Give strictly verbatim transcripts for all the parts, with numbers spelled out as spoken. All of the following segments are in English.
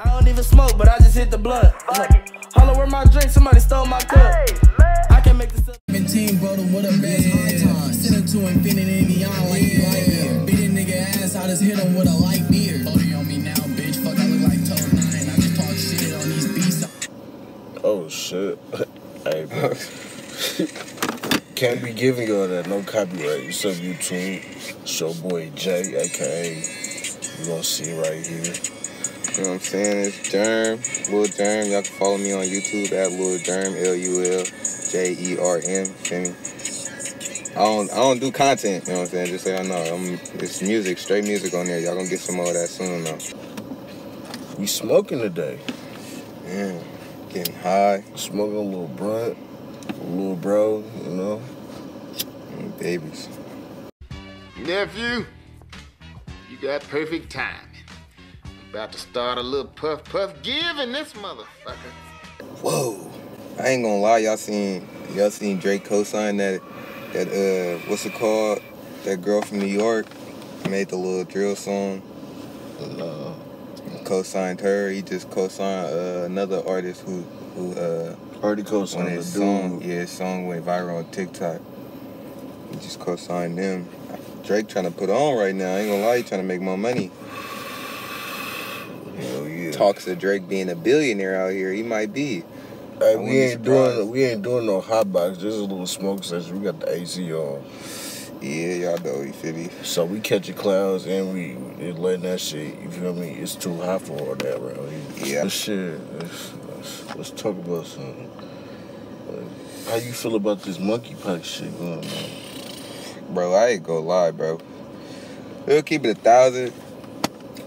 I don't even smoke, but I just hit the blood. Holla, where my drink? Somebody stole my cup. I can make this up. seventeen, brother, what a man's hard time. Send him to infinity and beyond like you like beer. Beat a nigga ass, I just hit him with a light beer. Loading on me now, bitch. Fuck, I look like Toe nine. I just talk shit on these beats. Oh, shit. Hey, bro. Can't be giving you all that. No copyright. What's up, YouTube? It's your boy, Jay, a k a. You gonna see it right here. You know what I'm saying? It's Derm, Lil Derm. Y'all can follow me on YouTube at Lil Derm, L U L J E R M. Feel me? I don't, I don't do content, you know what I'm saying? Just so y'all know, I'm, it's music, straight music on there. Y'all gonna get some of that soon, though. We smoking today. Yeah, getting high. Smoking a little brunt, a little bro, you know? And babies. Nephew, you got perfect time. About to start a little puff puff giving this motherfucker. Whoa. I ain't gonna lie, y'all seen y'all seen Drake co-sign that that uh what's it called? That girl from New York made the little drill song. Uh, co-signed her. He just co-signed uh, another artist who who uh already co-signed his song. Yeah, his song went viral on TikTok. He just co-signed them. Drake trying to put on right now. I ain't gonna lie, he trying to make more money. Talks of Drake being a billionaire out here. He might be. Hey, we ain't doing we ain't doing no hot box. Just a little smoke session. We got the A C on. Yeah, y'all know you feel me. So we catching clouds and we just letting that shit. You feel me? It's too hot for all that around here. Yeah. But shit. Let's, let's, let's talk about something. How you feel about this monkeypox shit going on? Bro, I ain't gonna lie, bro. We'll keep it a thousand.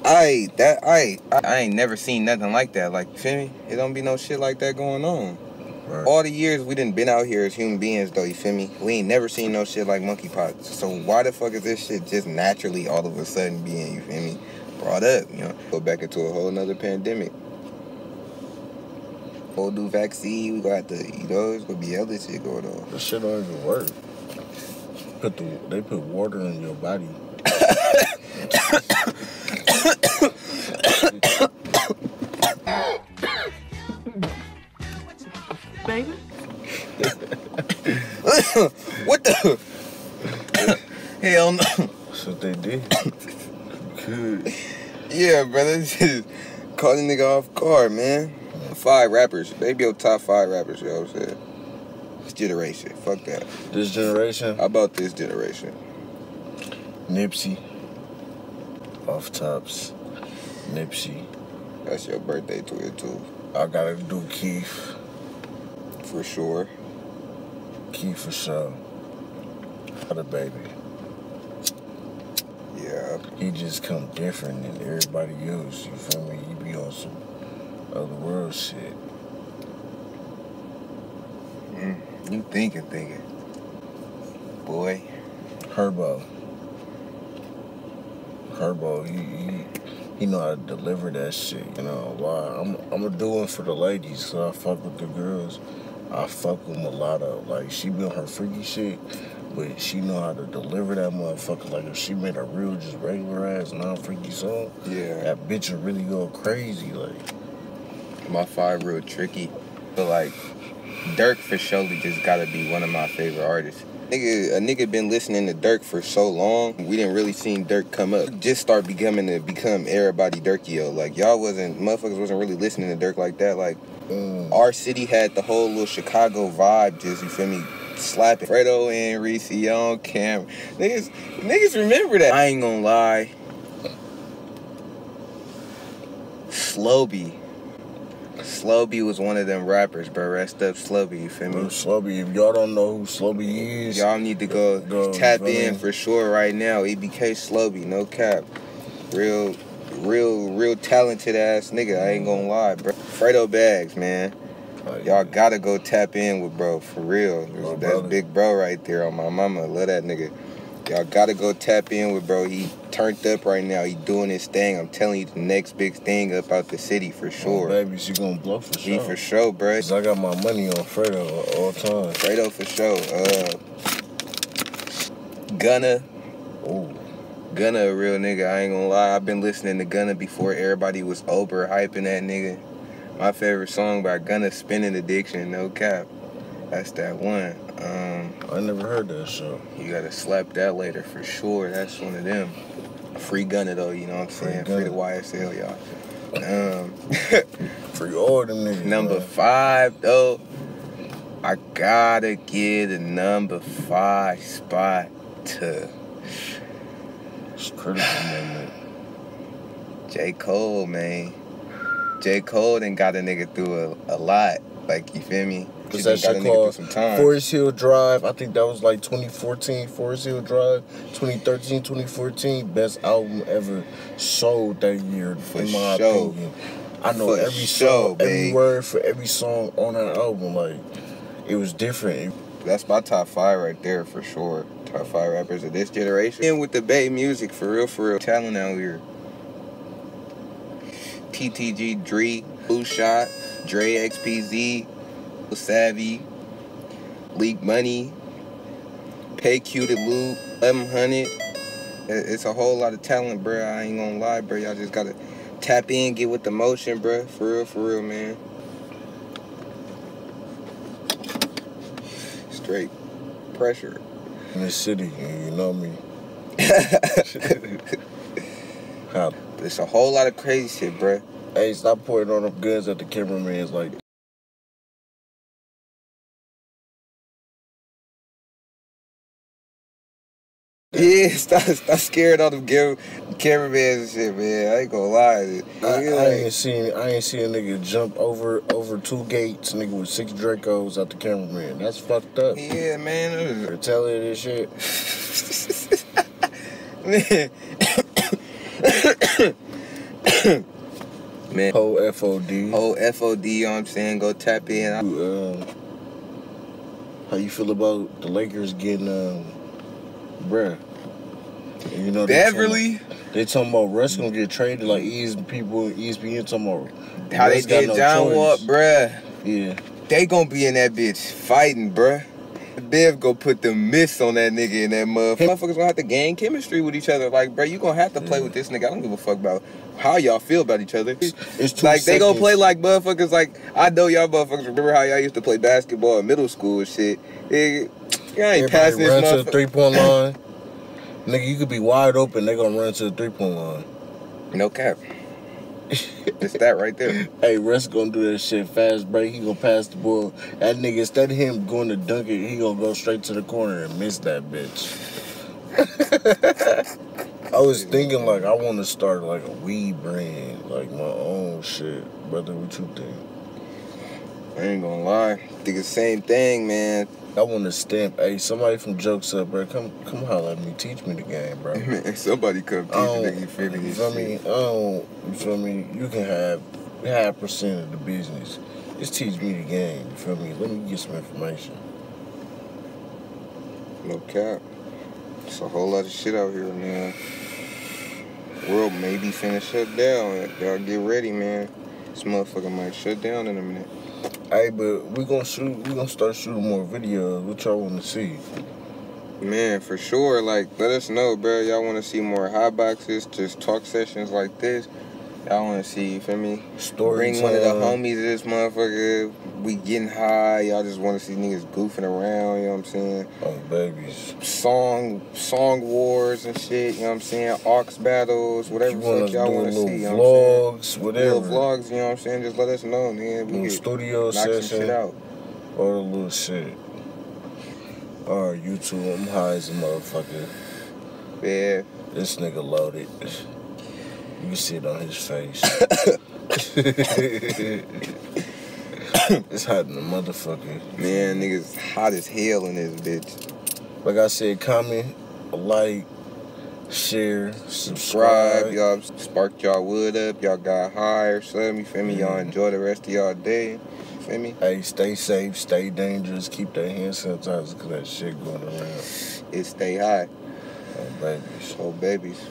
I that I I ain't never seen nothing like that. Like, you feel me? It don't be no shit like that going on. Right. All the years we done been out here as human beings, though, you feel me? We ain't never seen no shit like monkeypox. So why the fuck is this shit just naturally all of a sudden being, you feel me, brought up? You know, go back into a whole nother pandemic. Whole new vaccine. We gonna have to, you know, it's gonna be other shit going on. This shit don't even work. Put the they put water in your body. Baby? What the? Hell no. That's what they did. Good. Yeah, brother. Just caught a nigga off guard, man. Five rappers. They be your top five rappers, you know what I'm saying? This generation. Fuck that. This generation? How about this generation? Nipsey. Off tops. Nipsey. That's your birthday to it, too. I gotta do Keith. For sure. Keith for sure. Other baby. Yeah. He just come different than everybody else, you feel me? He be on some other world shit. Mm, you thinking, thinking. Boy. Herbo. Herbo, he... he You know how to deliver that shit, you know why? I'm I'm gonna do it for the ladies, so I fuck with the girls. I fuck with Mulatto. Like, she be on her freaky shit, but she know how to deliver that motherfucker. Like, if she made a real, just regular ass, non-freaky song, yeah, that bitch would really go crazy. Like, my five real tricky, but like, Dirk for surely just gotta be one of my favorite artists. Nigga, a nigga been listening to Dirk for so long, we didn't really seen Dirk come up. Just start becoming to become everybody Dirkio. Like, y'all wasn't, motherfuckers wasn't really listening to Dirk like that. Like, mm. Our city had the whole little Chicago vibe, just, you feel me, slapping. Fredo and Reese on camera. Niggas, niggas remember that. I ain't gonna lie. Slowby. Slowby was one of them rappers, bro. Rest up, Slowby, you feel me? Bro, Slowby, if y'all don't know who Slowby is, y'all need to go, go tap bro. in for sure right now. E B K Slowby, no cap. Real, real, real talented ass nigga. I ain't gonna lie, bro. Fredo Bags, man. Oh, yeah. Y'all gotta go tap in with bro, for real. Bro, That's brother. big bro right there on my mama. Love that nigga. Y'all gotta go tap in with bro. He turned up right now. He doing his thing. I'm telling you, the next big thing up out the city for sure. Oh, baby, she gonna blow for sure. He for sure, bro. I got my money on Fredo all time. Fredo for sure. Uh, Gunna. Oh. Gunna a real nigga, I ain't gonna lie. I've been listening to Gunna before everybody was over hyping that nigga. My favorite song by Gunna, Spinning Addiction, no cap. That's that one. Um, I never heard that, so. You gotta slap that later for sure. That's one of them. Free Gunna though, you know what I'm saying? Free, Free the Y S L, y'all. Um, Free all them niggas. Number man. five though, I gotta get a number five spot to. It's critical, man. J. Cole, man. J. Cole done got a nigga through a, a lot. Like, you feel me? Because that shit called Forest Hill Drive. I think that was like twenty fourteen. Forest Hill Drive, twenty thirteen, twenty fourteen. Best album ever sold that year, for in my show. opinion. I know for every show, song, every word for every song on that album. Like, it was different. That's my top five right there for sure. Top five rappers of this generation. And with the Bay music, for real, for real. Talent out here. T T G Dre, Blue Shot, Dre Xpz, Savvy, Leak Money, Pay Q to Loo, eleven hundred. It's a whole lot of talent, bro. I ain't gonna lie, bro. Y'all just gotta tap in, get with the motion, bro. For real, for real, man. Straight pressure. In the city, you know me. It's a whole lot of crazy shit, bro. Hey, stop pointing all them guns at the cameraman's like. Yeah, stop, stop scaring all them cameramans and shit, man. I ain't gonna lie. I, I ain't seen, I ain't seen a nigga jump over over two gates, nigga, with six Dracos at the cameraman. That's fucked up. Yeah, man. They're telling this shit. Man. Man. Whole F O D. Whole F O D, you know what I'm saying? Go tap in. Um, how you feel about the Lakers getting... Um, bruh, you know Beverly. They talking about Russ gonna get traded, like E S P N people, E S P N tomorrow. How Russ they did John no Wall, bruh. Yeah, they gonna be in that bitch fighting, bruh. Bev gonna put the mist on that nigga in that motherfucker. Motherfuckers gonna have to gain chemistry with each other. Like, bruh, you gonna have to play yeah. with this nigga. I don't give a fuck about how y'all feel about each other. It's, it's two like seconds. They gonna play like motherfuckers. Like, I know y'all motherfuckers remember how y'all used to play basketball in middle school and shit. It, You ain't Everybody passing run to the three-point line. Nigga, you could be wide open. They're going to run to the three-point line. No cap. It's that right there. Hey, Russ going to do that shit fast break. He going to pass the ball. That nigga, instead of him going to dunk it, he going to go straight to the corner and miss that bitch. I was thinking, like, I want to start, like, a weed brand. Like, my own shit. Brother, what you think? I ain't going to lie. I think the same thing, man. I want to stamp. Hey, somebody from Jokes Up, bro. Come, come holler at me. Teach me the game, bro. Man, somebody come teach me. You feel me? You feel me? Oh, you feel me? You can have half percent of the business. Just teach me the game. You feel me? Let me get some information. No cap. It's a whole lot of shit out here, man. World may be finna shut down. Y'all get ready, man. This motherfucker might shut down in a minute. Hey, but we gonna shoot. We gonna start shooting more videos. What y'all wanna see? Man, for sure. Like, let us know, bro. Y'all wanna see more hot boxes, just talk sessions like this. Y'all wanna see? You feel me? Story Bring time. One of the homies of this motherfucker. We getting high. Y'all just wanna see niggas goofing around. You know what I'm saying? Oh, babies. Song, song wars and shit. You know what I'm saying? Ox battles, whatever y'all wanna see. You know what I'm saying? Vlogs, whatever. Little vlogs. You know what I'm saying? Just let us know, man. We little studio knock session. Some shit out. All the little shit. All right, YouTube. I'm high as a motherfucker. Yeah. This nigga loaded. You can see it on his face. It's hot in the motherfucker. Man, niggas hot as hell in this bitch. Like I said, comment, like, share, subscribe. Y'all sparked y'all wood up. Y'all got high or something. You feel me? Y'all enjoy the rest of y'all day. You feel me? Hey, stay safe, stay dangerous. Keep that hand sanitizer because that shit going around. It stay high. Oh, babies. Oh, babies.